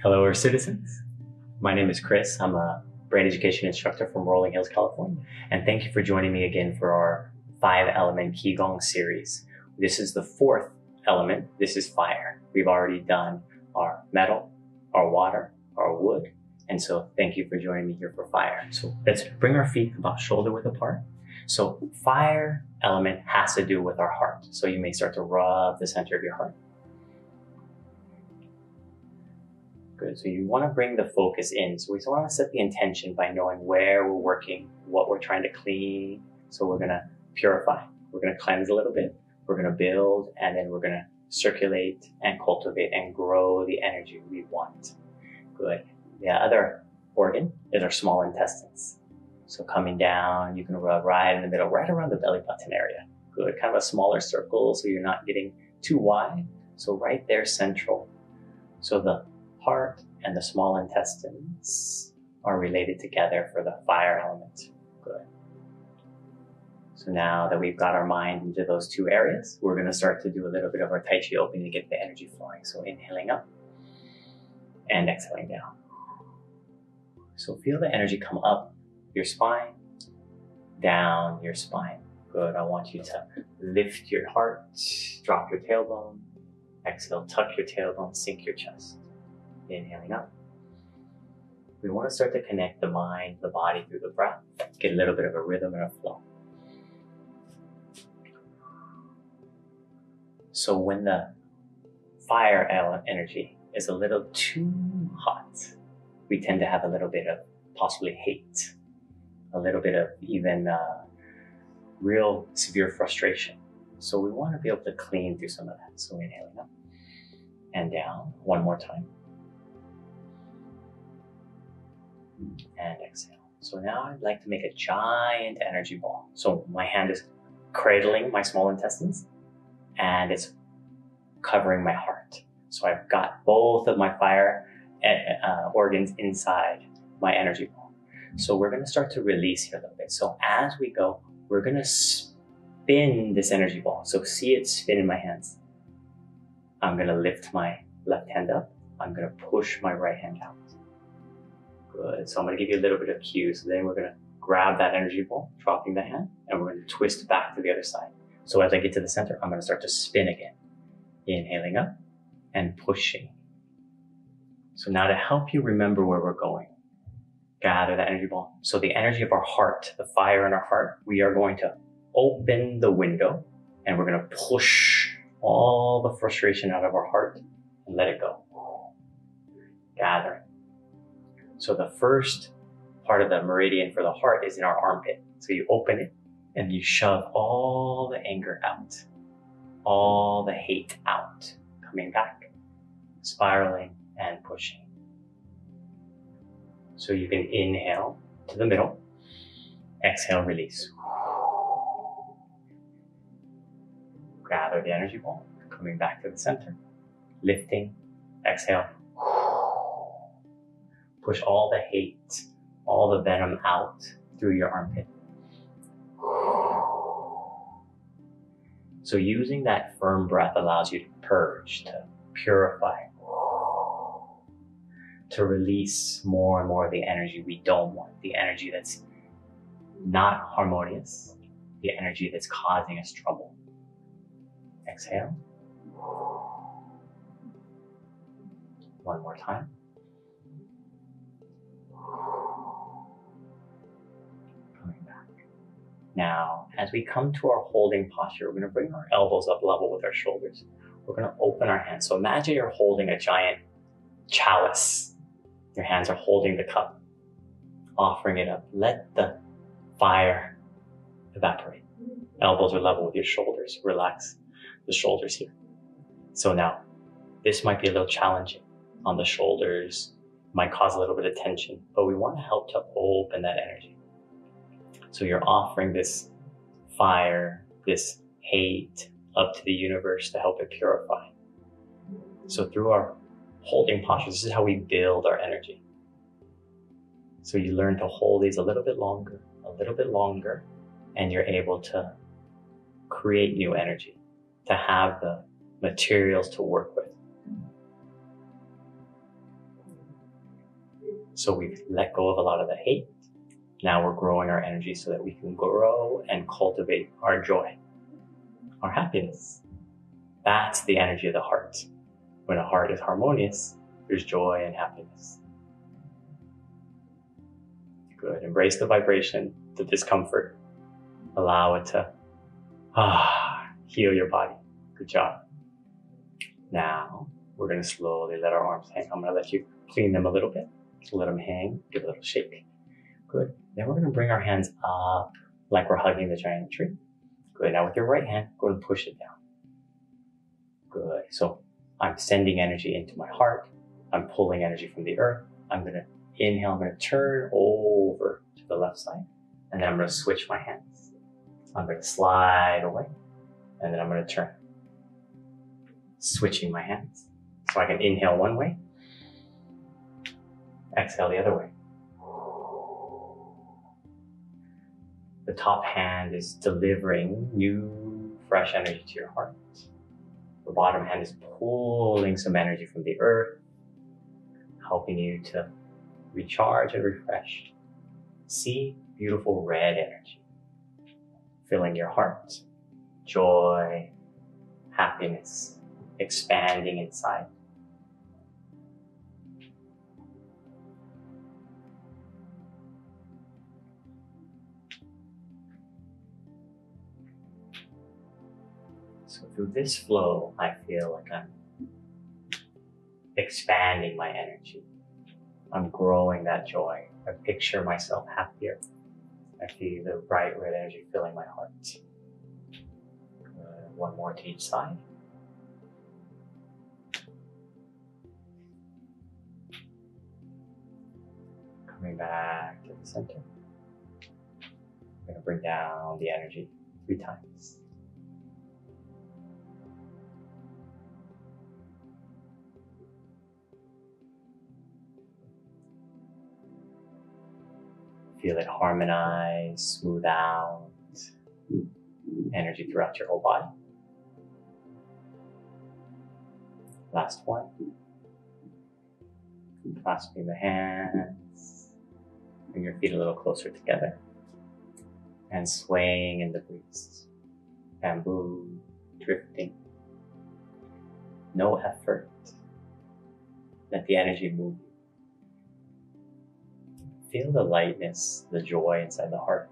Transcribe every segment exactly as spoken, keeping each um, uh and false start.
Hello, citizens. My name is Chris. I'm a brand education instructor from Rolling Hills, California. And thank you for joining me again for our five element Qigong series. This is the fourth element. This is fire. We've already done our metal, our water, our wood. And so thank you for joining me here for fire. So let's bring our feet about shoulder width apart. So fire element has to do with our heart. So you may start to rub the center of your heart. Good. So you want to bring the focus in. So we want to set the intention by knowing where we're working, what we're trying to clean. So we're going to purify. We're going to cleanse a little bit. We're going to build, and then we're going to circulate and cultivate and grow the energy we want. Good. The other organ is our small intestines. So coming down, you can rub right in the middle, right around the belly button area. Good. Kind of a smaller circle so you're not getting too wide. So right there, central. So the heart and the small intestines are related together for the fire element. Good. So now that we've got our mind into those two areas, we're going to start to do a little bit of our Tai Chi opening to get the energy flowing. So inhaling up and exhaling down. So feel the energy come up your spine, down your spine. Good. I want you to lift your heart, drop your tailbone, exhale, tuck your tailbone, sink your chest. Inhaling up. We want to start to connect the mind, the body through the breath. Get a little bit of a rhythm and a flow. So when the fire element energy is a little too hot, we tend to have a little bit of possibly hate, a little bit of even uh, real severe frustration. So we want to be able to clean through some of that. So inhaling up and down one more time. And exhale. So now I'd like to make a giant energy ball. So my hand is cradling my small intestines and it's covering my heart. So I've got both of my fire uh, organs inside my energy ball. So we're going to start to release here a little bit. So as we go, we're going to spin this energy ball. So see it spin in my hands. I'm going to lift my left hand up. I'm going to push my right hand out. Good. So I'm going to give you a little bit of cue. So then we're going to grab that energy ball, dropping the hand, and we're going to twist back to the other side. So as I get to the center, I'm going to start to spin again. Inhaling up and pushing. So now to help you remember where we're going, gather that energy ball. So the energy of our heart, the fire in our heart, we are going to open the window and we're going to push all the frustration out of our heart and let it go. Gathering. So the first part of the meridian for the heart is in our armpit. So you open it and you shove all the anger out, all the hate out, coming back, spiraling and pushing. So you can inhale to the middle, exhale, release. Gather the energy ball, coming back to the center, lifting, exhale. Push all the hate, all the venom out through your armpit. So using that firm breath allows you to purge, to purify, to release more and more of the energy we don't want, the energy that's not harmonious, the energy that's causing us trouble. Exhale. One more time. Now, as we come to our holding posture, we're going to bring our elbows up level with our shoulders. We're going to open our hands. So imagine you're holding a giant chalice. Your hands are holding the cup, offering it up. Let the fire evaporate. Elbows are level with your shoulders. Relax the shoulders here. So now, this might be a little challenging on the shoulders, might cause a little bit of tension, but we want to help to open that energy. So you're offering this fire, this hate up to the universe to help it purify. So through our holding postures, this is how we build our energy. So you learn to hold these a little bit longer, a little bit longer, and you're able to create new energy, to have the materials to work with. So we've let go of a lot of the hate. Now we're growing our energy so that we can grow and cultivate our joy, our happiness. That's the energy of the heart. When a heart is harmonious, there's joy and happiness. Good. Embrace the vibration, the discomfort. Allow it to ah, heal your body. Good job. Now we're going to slowly let our arms hang. I'm going to let you clean them a little bit. Let them hang. Give a little shake. Good. Then we're going to bring our hands up like we're hugging the giant tree. Good. Now with your right hand, go and push it down. Good. So I'm sending energy into my heart. I'm pulling energy from the earth. I'm going to inhale. I'm going to turn over to the left side. And then I'm going to switch my hands. I'm going to slide away. And then I'm going to turn. Switching my hands. So I can inhale one way. Exhale the other way. The top hand is delivering new, fresh energy to your heart. The bottom hand is pulling some energy from the earth, helping you to recharge and refresh. See beautiful red energy, filling your heart, joy, happiness, expanding inside. So through this flow, I feel like I'm expanding my energy. I'm growing that joy. I picture myself happier. I feel the bright red energy filling my heart. Good. One more to each side. Coming back to the center. I'm going to bring down the energy three times. Feel it harmonize, smooth out energy throughout your whole body. Last one. Clasping the hands. Bring your feet a little closer together. And swaying in the breeze. Bamboo, drifting. No effort. Let the energy move. Feel the lightness, the joy inside the heart.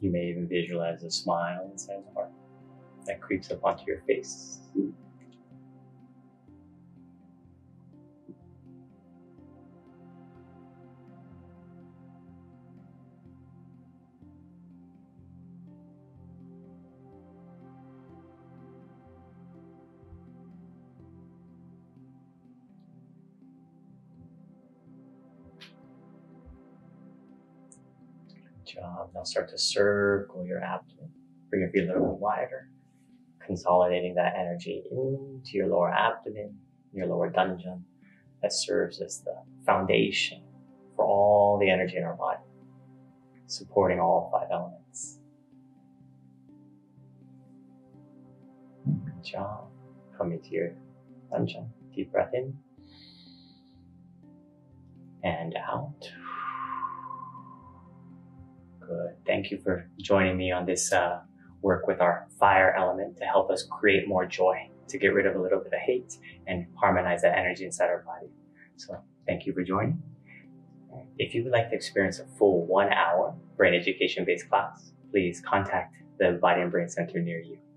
You may even visualize a smile inside the heart that creeps up onto your face. Job. Now start to circle your abdomen. Bring your feet a little bit wider, consolidating that energy into your lower abdomen, your lower danjeon, that serves as the foundation for all the energy in our body, supporting all five elements. Good job. Come into your danjeon. Deep breath in and out. Good. Thank you for joining me on this uh, work with our fire element to help us create more joy, to get rid of a little bit of hate and harmonize that energy inside our body. So thank you for joining. If you would like to experience a full one hour brain education based class, please contact the Body and Brain Center near you.